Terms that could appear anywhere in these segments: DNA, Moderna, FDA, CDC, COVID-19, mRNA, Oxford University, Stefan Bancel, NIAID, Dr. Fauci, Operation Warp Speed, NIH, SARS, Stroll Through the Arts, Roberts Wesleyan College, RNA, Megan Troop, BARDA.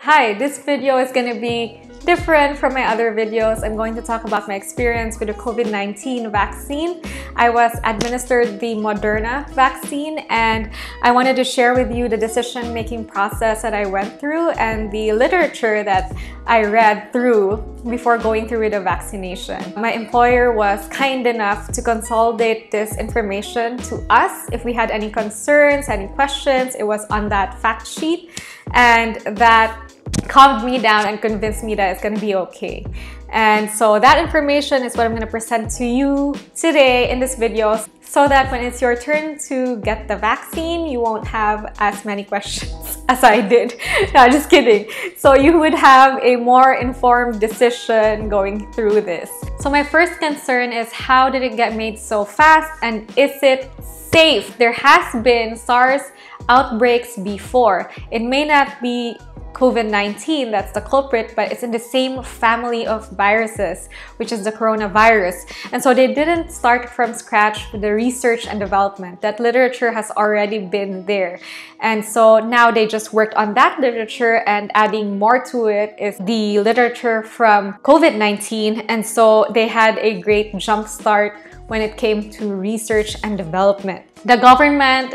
Hi, this video is going to be different from my other videos. I'm going to talk about my experience with the COVID-19 vaccine. I was administered the Moderna vaccine and I wanted to share with you the decision-making process that I went through and the literature that I read through before going through with the vaccination. My employer was kind enough to consolidate this information to us. If we had any concerns, any questions, it was on that fact sheet, and that calmed me down and convinced me that it's going to be okay. And so that information is what I'm going to present to you today in this video, so that when it's your turn to get the vaccine, you won't have as many questions as I did. No, just kidding. So you would have a more informed decision going through this. So my first concern is, how did it get made so fast, and is it safe? There has been SARS outbreaks before. It may not be COVID-19 that's the culprit, but it's in the same family of viruses, which is the coronavirus. And so they didn't start from scratch with the research and development. That literature has already been there. And so now they just worked on that literature, and adding more to it is the literature from COVID-19. And so they had a great jump start when it came to research and development. The government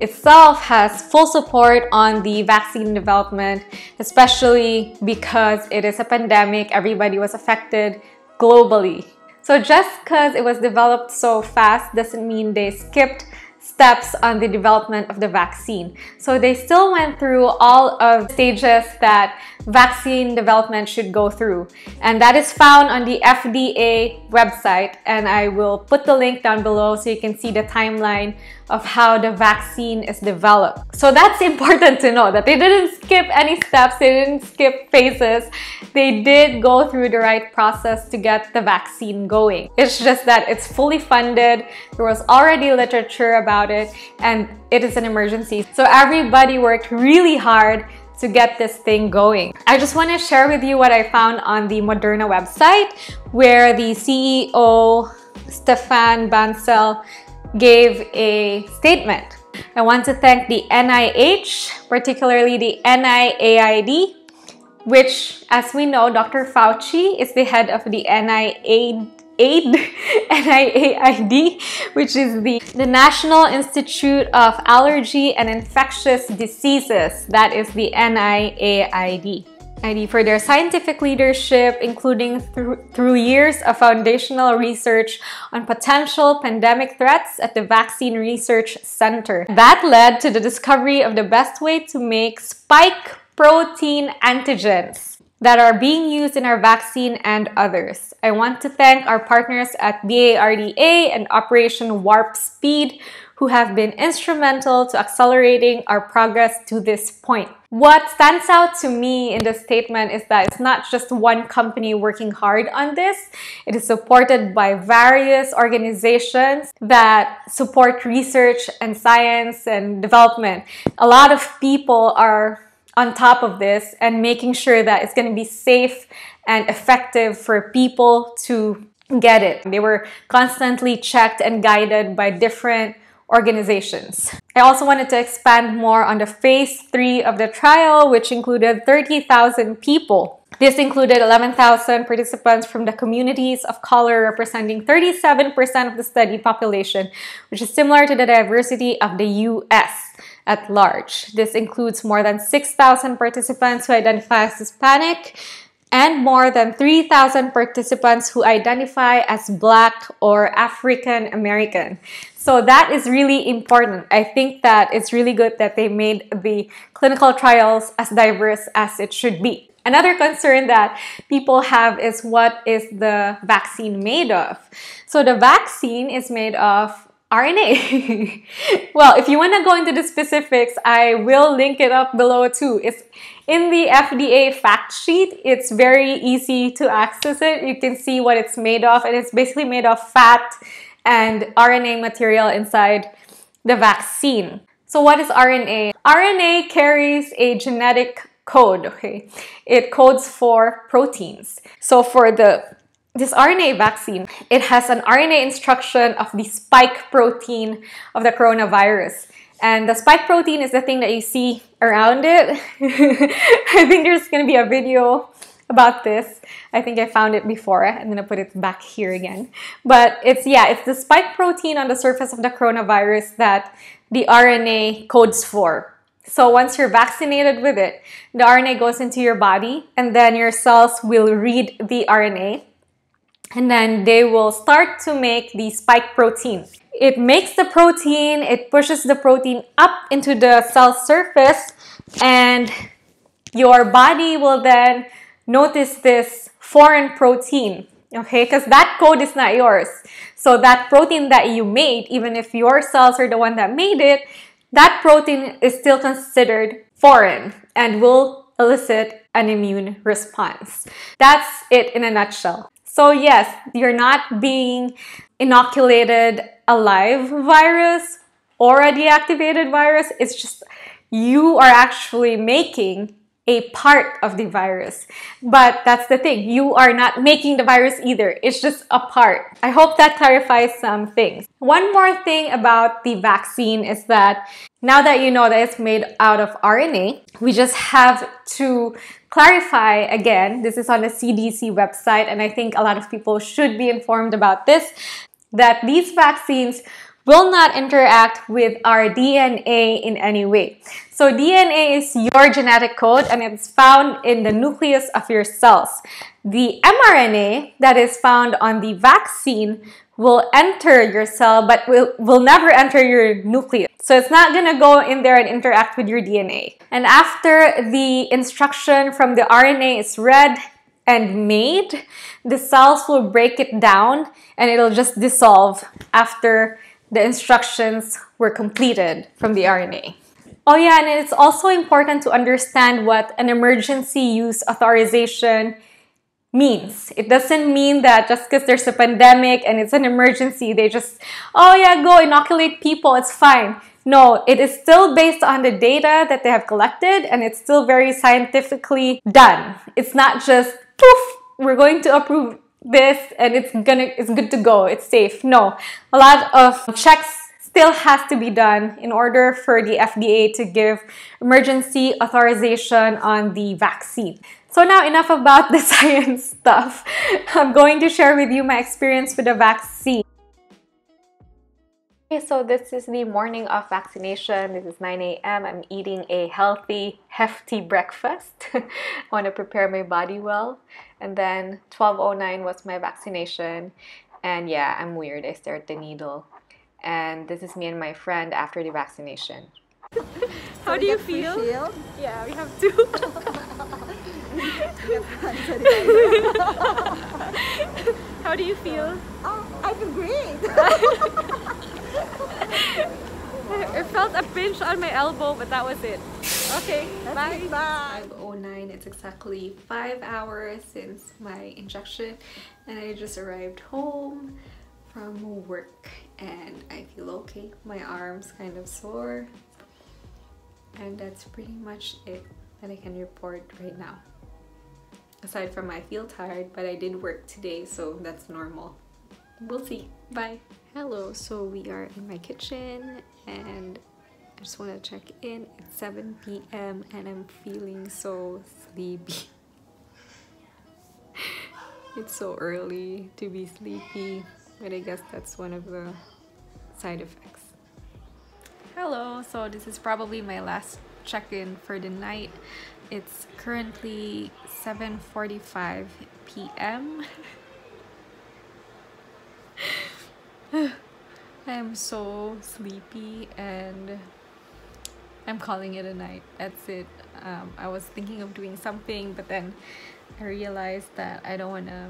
itself has full support on the vaccine development, especially because it is a pandemic. Everybody was affected globally. So just because it was developed so fast doesn't mean they skipped steps on the development of the vaccine. So they still went through all of the stages that vaccine development should go through. And that is found on the FDA website. And I will put the link down below so you can see the timeline of how the vaccine is developed. So that's important to know, that they didn't skip any steps, they didn't skip phases. They did go through the right process to get the vaccine going. It's just that it's fully funded. There was already literature about it, and it is an emergency. So everybody worked really hard to get this thing going. I just want to share with you what I found on the Moderna website, where the CEO, Stefan Bancel, gave a statement. I want to thank the NIH, particularly the NIAID, which, as we know, Dr. Fauci is the head of the NIAID, which is the National Institute of Allergy and Infectious Diseases. That is the NIAID. For their scientific leadership, including through years of foundational research on potential pandemic threats at the Vaccine Research Center. That led to the discovery of the best way to make spike protein antigens that are being used in our vaccine and others. I want to thank our partners at BARDA and Operation Warp Speed, who have been instrumental to accelerating our progress to this point. What stands out to me in this statement is that it's not just one company working hard on this. It is supported by various organizations that support research and science and development. A lot of people are on top of this and making sure that it's going to be safe and effective for people to get it. They were constantly checked and guided by different organizations. I also wanted to expand more on the phase 3 of the trial, which included 30,000 people. This included 11,000 participants from the communities of color, representing 37% of the study population, which is similar to the diversity of the US at large. This includes more than 6,000 participants who identify as Hispanic and more than 3,000 participants who identify as Black or African American. So that is really important. I think that it's really good that they made the clinical trials as diverse as it should be. Another concern that people have is, what is the vaccine made of? So the vaccine is made of RNA. Well, if you want to go into the specifics, I will link it up below too. It's in the FDA fact sheet. It's very easy to access it. You can see what it's made of, and it's basically made of fat and RNA material inside the vaccine. So what is RNA? RNA carries a genetic code, okay? It codes for proteins. So for this RNA vaccine, it has an RNA instruction of the spike protein of the coronavirus. And the spike protein is the thing that you see around it. I think there's going to be a video about this. I think I found it before. I'm going to put it back here again. But it's, yeah, it's the spike protein on the surface of the coronavirus that the RNA codes for. So once you're vaccinated with it, the RNA goes into your body, and then your cells will read the RNA, and then they will start to make the spike protein. It makes the protein, it pushes the protein up into the cell surface, and your body will then notice this foreign protein, okay? Because that code is not yours. So that protein that you made, even if your cells are the one that made it, that protein is still considered foreign and will elicit an immune response. That's it in a nutshell. So yes, you're not being inoculated a live virus or a deactivated virus. It's just you are actually making a part of the virus. But that's the thing. You are not making the virus either. It's just a part. I hope that clarifies some things. One more thing about the vaccine is that now that you know that it's made out of RNA, we just have to clarify again. This is on the CDC website, and I think a lot of people should be informed about this, that these vaccines will not interact with our DNA in any way. So DNA is your genetic code, and it's found in the nucleus of your cells. The mRNA that is found on the vaccine will enter your cell, but will never enter your nucleus. So it's not gonna go in there and interact with your DNA. And after the instruction from the RNA is read and made, the cells will break it down, and it'll just dissolve after the instructions were completed from the RNA. Oh yeah, and it's also important to understand what an emergency use authorization means. It doesn't mean that just because there's a pandemic and it's an emergency, they just, oh yeah, go inoculate people, it's fine. No, it is still based on the data that they have collected, and it's still very scientifically done. It's not just, poof, we're going to approve this and it's good to go, it's safe. No, a lot of checks still has to be done in order for the FDA to give emergency authorization on the vaccine. So now enough about the science stuff. I'm going to share with you my experience with the vaccine. Okay, so this is the morning of vaccination. This is 9 a.m. I'm eating a healthy, hefty breakfast. I want to prepare my body well. And then 12:09 was my vaccination. And yeah, I'm weird. I stared at the needle. And this is me and my friend after the vaccination. How do you feel? Yeah, we have two. How do you feel? Oh, I feel great. It felt a pinch on my elbow, but that was it. Okay, bye. Bye. 5:09, it's exactly 5 hours since my injection, and I just arrived home from work, and I feel okay. My arm's kind of sore, and that's pretty much it that I can report right now. Aside from I feel tired, but I did work today, so that's normal. We'll see. Bye. Hello, so we are in my kitchen, and I just want to check in. It's 7 p.m. and I'm feeling so sleepy. It's so early to be sleepy, but I guess that's one of the side effects. Hello, so this is probably my last check-in for the night. It's currently 7:45 p.m. I am so sleepy, and I'm calling it a night. That's it. I was thinking of doing something, but then I realized that I don't want to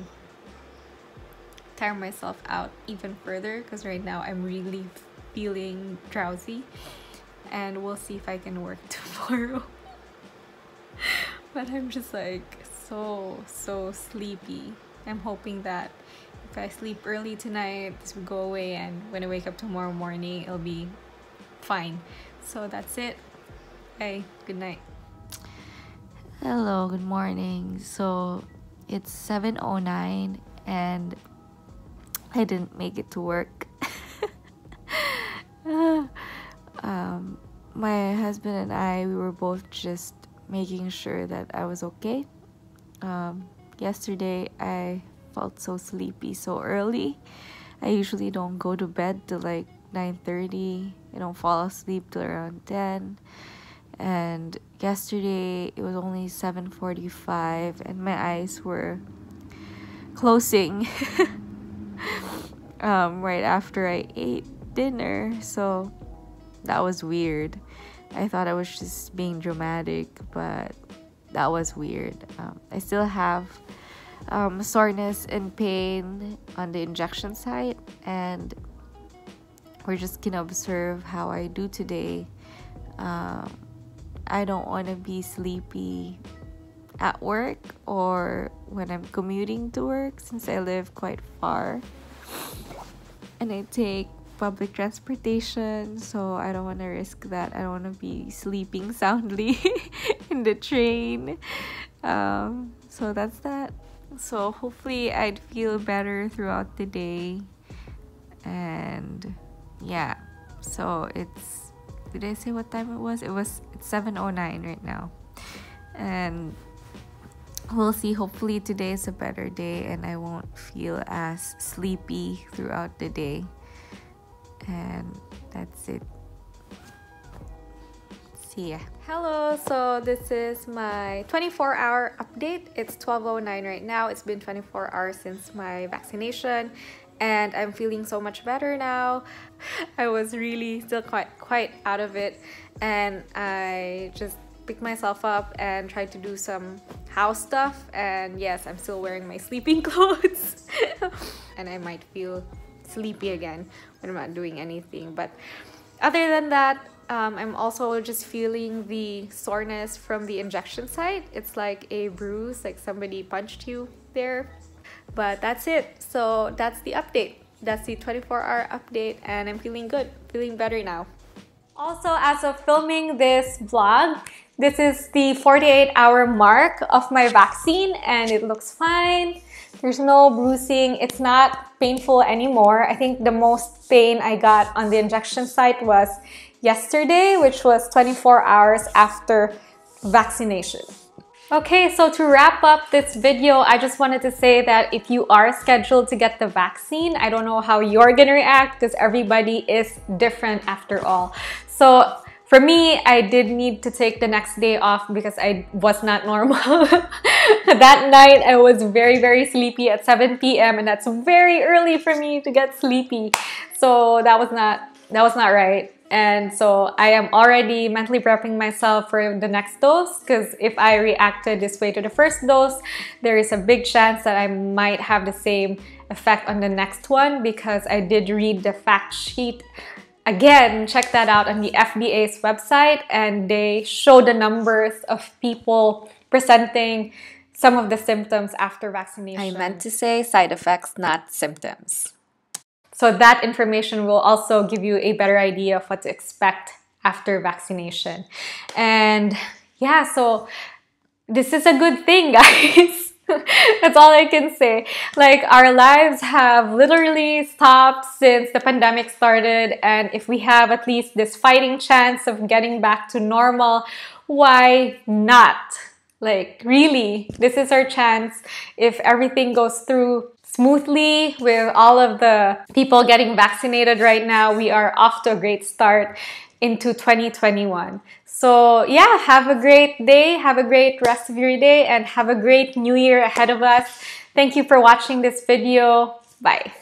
tire myself out even further, because right now I'm really feeling drowsy, and we'll see if I can work tomorrow. But I'm just like so sleepy. I'm hoping that if I sleep early tonight, this will go away, and when I wake up tomorrow morning, it'll be fine. So that's it. Hey, good night. Hello, good morning. So it's 7:09 and I didn't make it to work. My husband and I, we were both just making sure that I was okay. Yesterday, I felt so sleepy so early. I usually don't go to bed till like 9:30. I don't fall asleep till around 10. And yesterday, it was only 7:45 and my eyes were closing right after I ate dinner. So that was weird. I thought I was just being dramatic, but that was weird. I still have soreness and pain on the injection site, and we're just gonna observe how I do today. I don't want to be sleepy at work or when I'm commuting to work, since I live quite far and I take public transportation, so I don't want to risk that. I don't want to be sleeping soundly in the train. So that's that. So hopefully I'd feel better throughout the day. And yeah, so it's, did I say what time it was? It's 7:09 right now, and we'll see. Hopefully today is a better day and I won't feel as sleepy throughout the day. And that's it. See ya. Hello, so this is my 24-hour update. It's 12:09 right now. It's been 24 hours since my vaccination, and I'm feeling so much better now. I was really still quite out of it, and I just picked myself up and tried to do some house stuff. And yes, I'm still wearing my sleeping clothes and I might feel sleepy again when I'm not doing anything. But other than that, I'm also just feeling the soreness from the injection site. It's like a bruise, like somebody punched you there. But that's it. So that's the update. That's the 24-hour update, and I'm feeling good, feeling better now. Also, as of filming this vlog, this is the 48-hour mark of my vaccine, and it looks fine. There's no bruising. It's not painful anymore. I think the most pain I got on the injection site was yesterday, which was 24 hours after vaccination. Okay, so to wrap up this video, I just wanted to say that if you are scheduled to get the vaccine, I don't know how you're gonna react, because everybody is different after all. So for me, I did need to take the next day off because I was not normal. That night, I was very, very sleepy at 7 p.m. and that's very early for me to get sleepy. So that was not right. And so I am already mentally prepping myself for the next dose, because if I reacted this way to the first dose, there is a big chance that I might have the same effect on the next one, because I did read the fact sheet. Again, check that out on the FDA's website, and they show the numbers of people presenting some of the symptoms after vaccination. I meant to say side effects, not symptoms. So that information will also give you a better idea of what to expect after vaccination. And yeah, so this is a good thing, guys. That's all I can say. Like, our lives have literally stopped since the pandemic started, and if we have at least this fighting chance of getting back to normal, why not? Like, really, this is our chance. If everything goes through smoothly with all of the people getting vaccinated right now, we are off to a great start into 2021. So yeah, have a great day, have a great rest of your day, and have a great new year ahead of us. Thank you for watching this video. Bye.